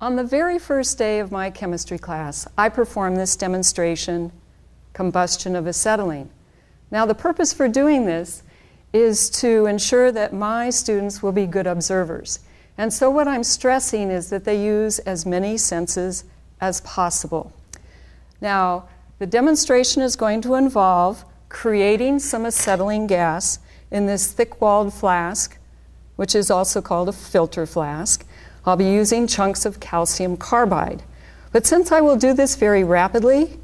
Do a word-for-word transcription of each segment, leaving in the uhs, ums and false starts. On the very first day of my chemistry class, I performed this demonstration, combustion of acetylene. Now, the purpose for doing this is to ensure that my students will be good observers. And so what I'm stressing is that they use as many senses as possible. Now, the demonstration is going to involve creating some acetylene gas in this thick-walled flask, which is also called a filter flask. I'll be using chunks of calcium carbide. But since I will do this very rapidly,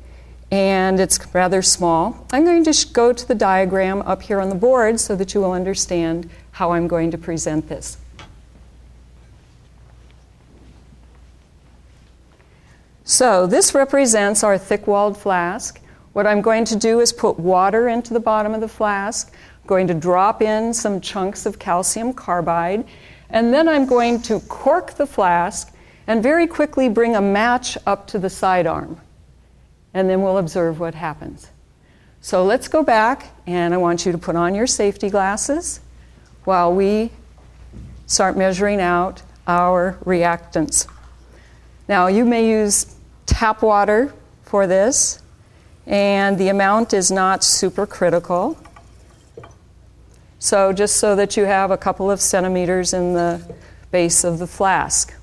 and it's rather small, I'm going to go to the diagram up here on the board so that you will understand how I'm going to present this. So this represents our thick-walled flask. What I'm going to do is put water into the bottom of the flask. I'm going to drop in some chunks of calcium carbide. And then I'm going to cork the flask and very quickly bring a match up to the sidearm. And then we'll observe what happens. So let's go back, and I want you to put on your safety glasses while we start measuring out our reactants. Now, you may use tap water for this, and the amount is not super critical. So just so that you have a couple of centimeters in the base of the flask.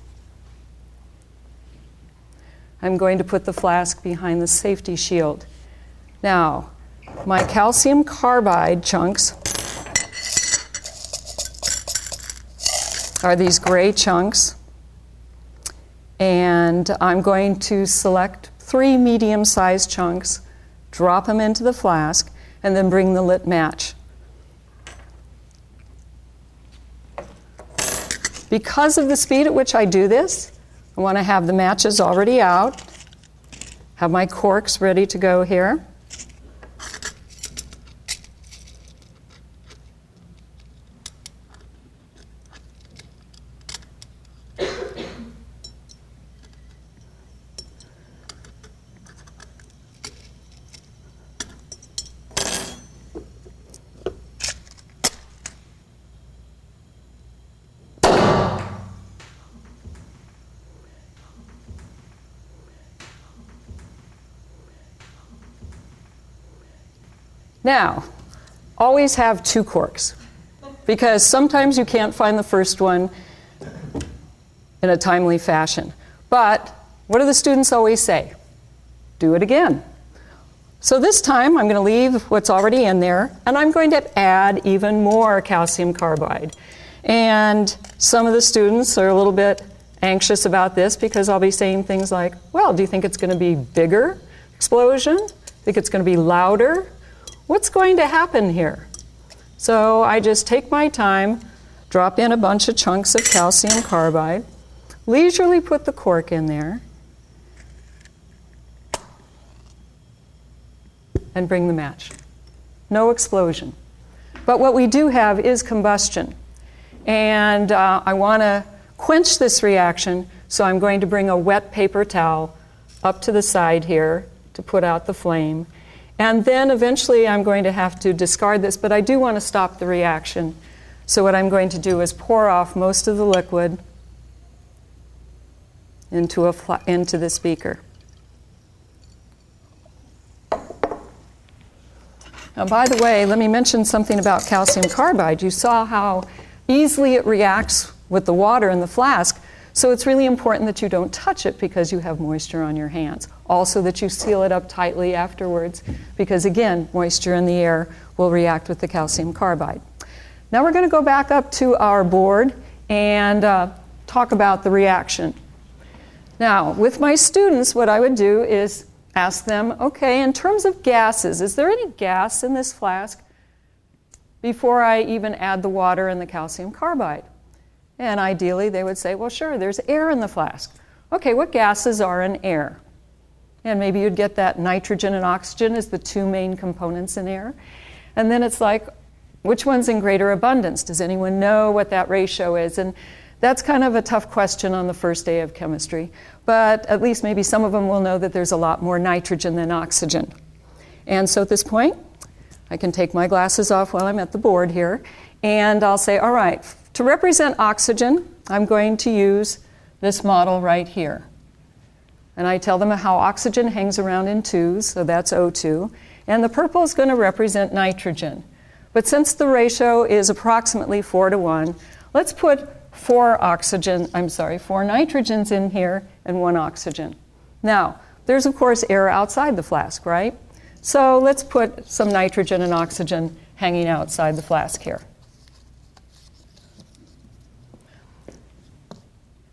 I'm going to put the flask behind the safety shield. Now, my calcium carbide chunks are these gray chunks. And I'm going to select three medium-sized chunks, drop them into the flask, and then bring the lit match. Because of the speed at which I do this, I want to have the matches already out, have my corks ready to go here. Now, always have two corks, because sometimes you can't find the first one in a timely fashion. But what do the students always say? Do it again. So this time, I'm going to leave what's already in there, and I'm going to add even more calcium carbide. And some of the students are a little bit anxious about this, because I'll be saying things like, well, do you think it's going to be bigger explosion? Do you think it's going to be louder? What's going to happen here? So I just take my time, drop in a bunch of chunks of calcium carbide, leisurely put the cork in there, and bring the match. No explosion. But what we do have is combustion. And uh, I want to quench this reaction, so I'm going to bring a wet paper towel up to the side here to put out the flame. And then eventually I'm going to have to discard this, but I do want to stop the reaction. So what I'm going to do is pour off most of the liquid into, a fl- into this beaker. Now, by the way, let me mention something about calcium carbide. You saw how easily it reacts with the water in the flask, so it's really important that you don't touch it because you have moisture on your hands. Also that you seal it up tightly afterwards because, again, moisture in the air will react with the calcium carbide. Now we're going to go back up to our board and uh, talk about the reaction. Now, with my students, what I would do is ask them, okay, in terms of gases, is there any gas in this flask before I even add the water and the calcium carbide? And ideally, they would say, well, sure, there's air in the flask. Okay, what gases are in air? And maybe you'd get that nitrogen and oxygen as the two main components in air. And then it's like, which one's in greater abundance? Does anyone know what that ratio is? And that's kind of a tough question on the first day of chemistry. But at least maybe some of them will know that there's a lot more nitrogen than oxygen. And so at this point, I can take my glasses off while I'm at the board here. And I'll say, all right. To represent oxygen, I'm going to use this model right here. And I tell them how oxygen hangs around in twos, so that's O two. And the purple is going to represent nitrogen. But since the ratio is approximately four to one, let's put four oxygen, I'm sorry, four nitrogens in here and one oxygen. Now, there's, of course, air outside the flask, right? So let's put some nitrogen and oxygen hanging outside the flask here.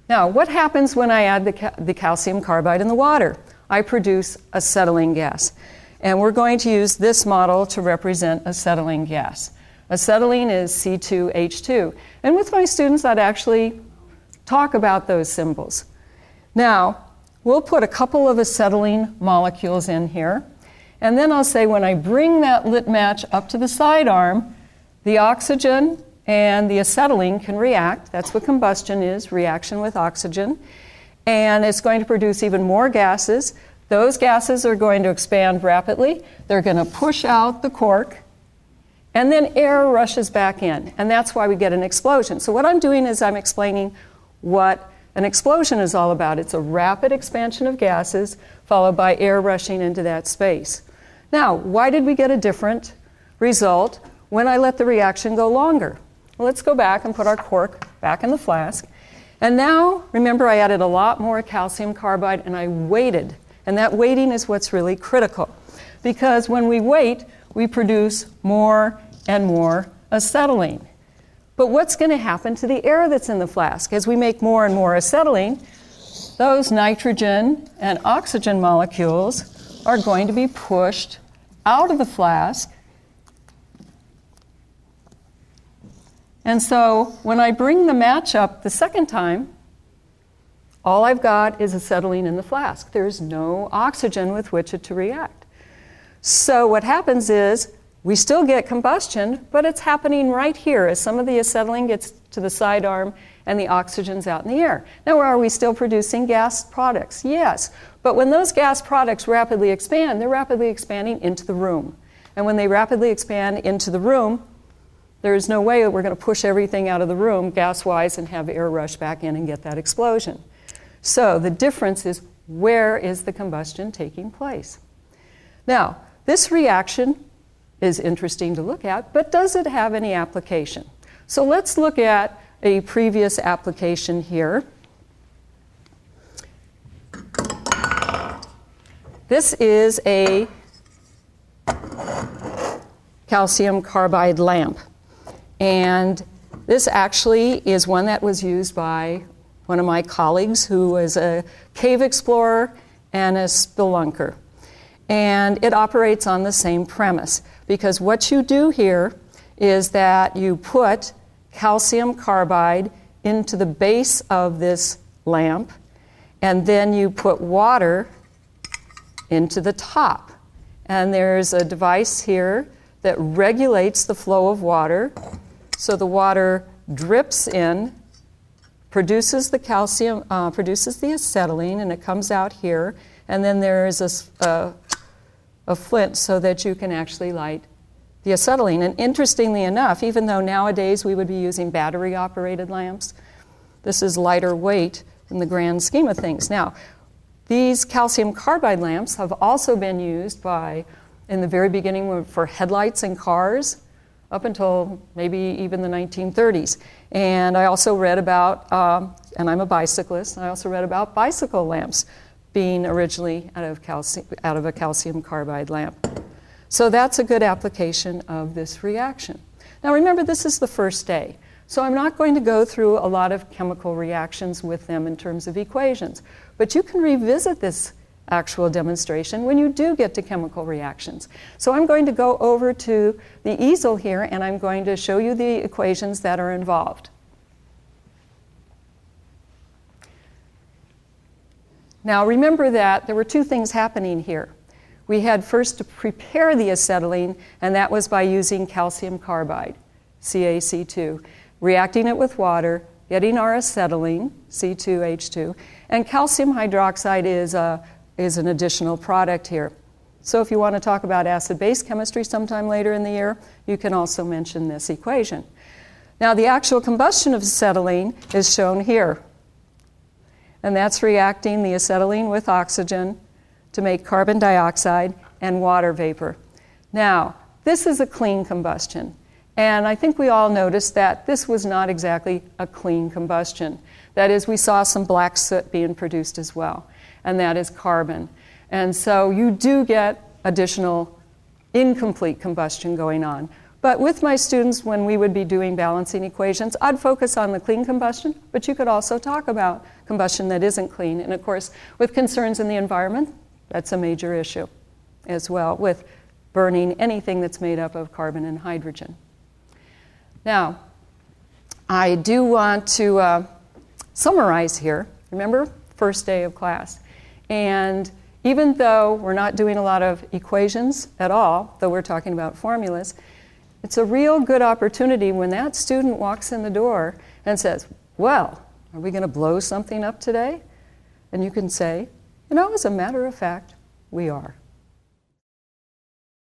Now, what happens when I add the, ca the calcium carbide in the water? I produce acetylene gas. And we're going to use this model to represent acetylene gas. Acetylene is C two H two. And with my students, I'd actually talk about those symbols. Now, we'll put a couple of acetylene molecules in here. And then I'll say when I bring that lit match up to the sidearm, the oxygen and the acetylene can react. That's what combustion is, reaction with oxygen. And it's going to produce even more gases. Those gases are going to expand rapidly. They're going to push out the cork. And then air rushes back in. And that's why we get an explosion. So what I'm doing is I'm explaining what an explosion is all about. It's a rapid expansion of gases followed by air rushing into that space. Now, why did we get a different result when I let the reaction go longer? Well, let's go back and put our cork back in the flask. And now, remember, I added a lot more calcium carbide, and I waited. And that waiting is what's really critical. Because when we wait, we produce more and more acetylene. But what's going to happen to the air that's in the flask? As we make more and more acetylene, those nitrogen and oxygen molecules are going to be pushed out of the flask. And so when I bring the match up the second time, all I've got is acetylene in the flask. There's no oxygen with which it to react. So what happens is we still get combustion, but it's happening right here as some of the acetylene gets to the sidearm and the oxygen's out in the air. Now, are we still producing gas products? Yes. But when those gas products rapidly expand, they're rapidly expanding into the room. And when they rapidly expand into the room, there is no way that we're going to push everything out of the room gas-wise and have air rush back in and get that explosion. So the difference is, where is the combustion taking place? Now, this reaction is interesting to look at, but does it have any application? So let's look at a previous application here. This is a calcium carbide lamp. And this actually is one that was used by one of my colleagues who was a cave explorer and a spelunker. And it operates on the same premise, because what you do here is that you put calcium carbide into the base of this lamp, and then you put water into the top. And there's a device here that regulates the flow of water. So the water drips in, produces the calcium, uh, produces the acetylene, and it comes out here. And then there is a, a, a flint so that you can actually light the acetylene. And interestingly enough, even though nowadays we would be using battery-operated lamps, this is lighter weight in the grand scheme of things. Now, these calcium carbide lamps have also been used by, in the very beginning, for headlights in cars, up until maybe even the nineteen thirties. And I also read about, um, and I'm a bicyclist, and I also read about bicycle lamps being originally out of, calci out of a calcium carbide lamp. So that's a good application of this reaction. Now remember, this is the first day. So I'm not going to go through a lot of chemical reactions with them in terms of equations. But you can revisit this actual demonstration when you do get to chemical reactions. So I'm going to go over to the easel here, and I'm going to show you the equations that are involved. Now remember that there were two things happening here. We had first to prepare the acetylene, and that was by using calcium carbide, C A C two, reacting it with water, getting our acetylene, C two H two, and calcium hydroxide is a is an additional product here. So if you want to talk about acid-base chemistry sometime later in the year, you can also mention this equation. Now, the actual combustion of acetylene is shown here. and that's reacting the acetylene with oxygen to make carbon dioxide and water vapor. Now, this is a clean combustion, and I think we all noticed that this was not exactly a clean combustion. That is, we saw some black soot being produced as well, and that is carbon. And so you do get additional incomplete combustion going on. But with my students, when we would be doing balancing equations, I'd focus on the clean combustion, but you could also talk about combustion that isn't clean. And of course, with concerns in the environment, that's a major issue as well, with burning anything that's made up of carbon and hydrogen. Now, I do want to uh, summarize here. Remember, first day of class. And even though we're not doing a lot of equations at all, though we're talking about formulas, it's a real good opportunity when that student walks in the door and says, well, are we going to blow something up today? And you can say, you know, as a matter of fact, we are.